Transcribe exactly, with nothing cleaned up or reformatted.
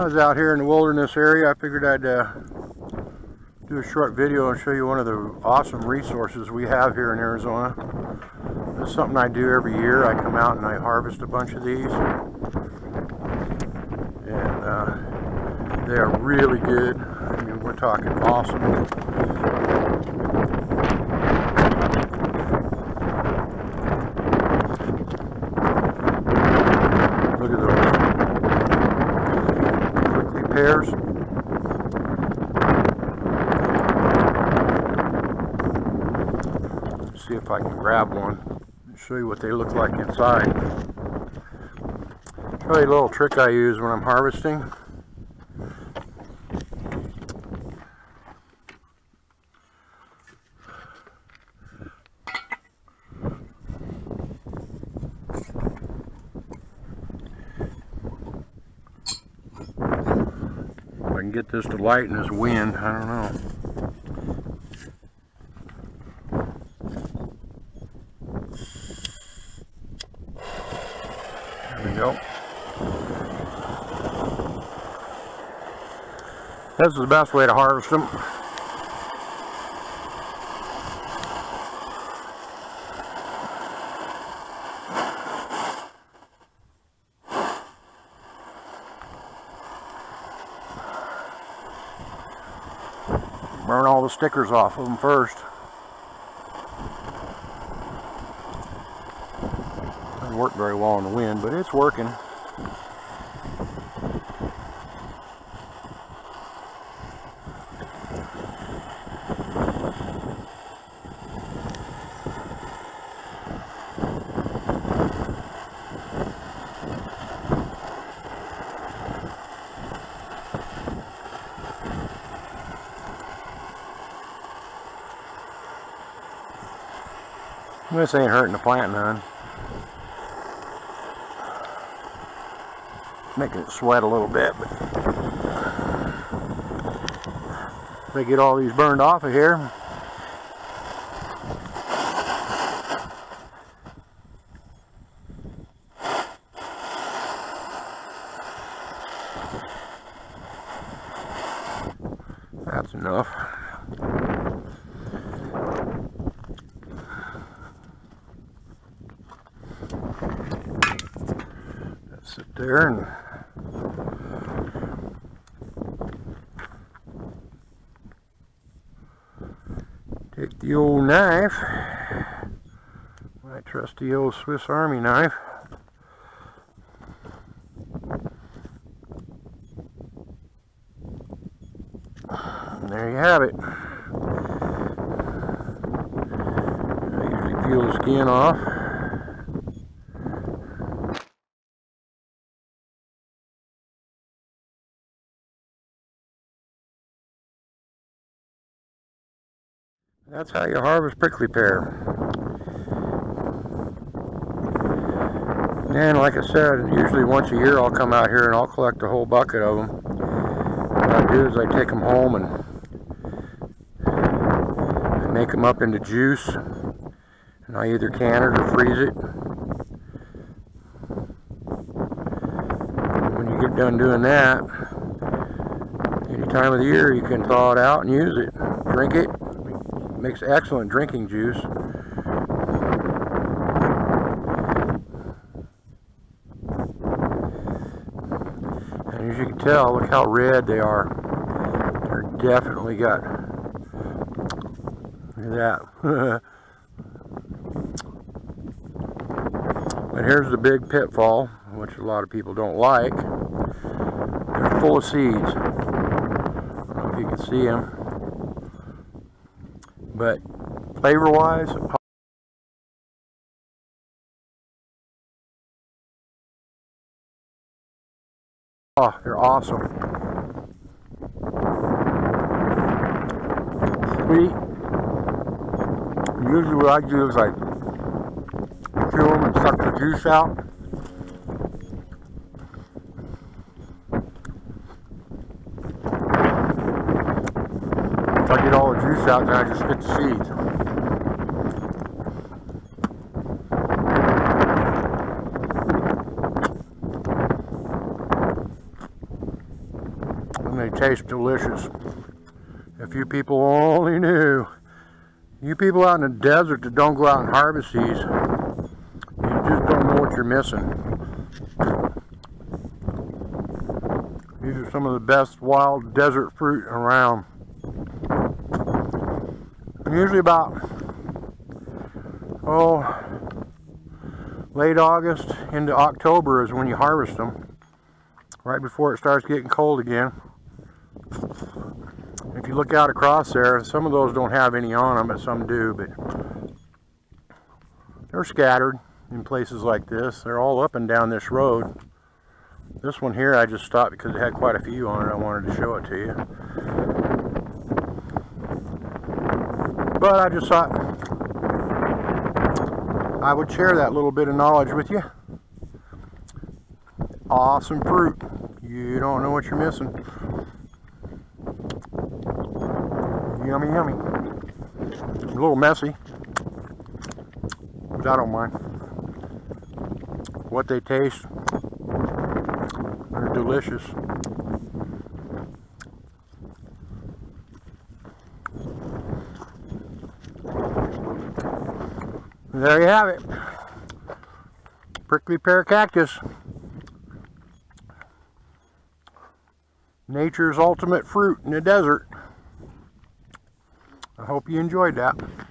I was out here in the wilderness area. I figured I'd uh, do a short video and show you one of the awesome resources we have here in Arizona. This is something I do every year. I come out and I harvest a bunch of these, and uh, they are really good. I mean, we're talking awesome. Look at those prickly pears. Let's see if I can grab one and show you what they look like inside. I'll show you a little trick I use when I'm harvesting. I can get this to light in this wind, I don't know. There we go. This is the best way to harvest them. Burn all the stickers off of them first. Doesn't work very well in the wind, but it's working. This ain't hurting the plant none. Making it sweat a little bit, but if I get all these burned off of here, that's enough. Sit there and take the old knife, my trusty old Swiss Army knife. And there you have it. I usually peel the skin off. That's how you harvest prickly pear. And like I said, usually once a year I'll come out here and I'll collect a whole bucket of them. What I do is I take them home and I make them up into juice. And I either can it or freeze it. When you get done doing that, any time of the year you can thaw it out and use it. Drink it. Makes excellent drinking juice. And as you can tell, look how red they are. They're definitely got, look at that. But here's the big pitfall, which a lot of people don't like. They're full of seeds. I don't know if you can see them. But flavor-wise, oh, they're awesome. Sweet. Usually what I do is I chew them and suck the juice out. If I get all the juice out, then I just spit the seeds. tastes delicious. If you people only knew, you people out in the desert that don't go out and harvest these, you just don't know what you're missing. These are some of the best wild desert fruit around. And usually about, oh, late August into October is when you harvest them, right before it starts getting cold again. If you look out across there, some of those don't have any on them, but some do, but they're scattered in places like this. They're all up and down this road. This one here I just stopped because it had quite a few on it. I wanted to show it to you. But I just thought I would share that little bit of knowledge with you. Awesome fruit. You don't know what you're missing. Yummy, yummy. A little messy, but I don't mind. What they taste, they're delicious. There you have it. Prickly pear cactus. Nature's ultimate fruit in the desert. I hope you enjoyed that.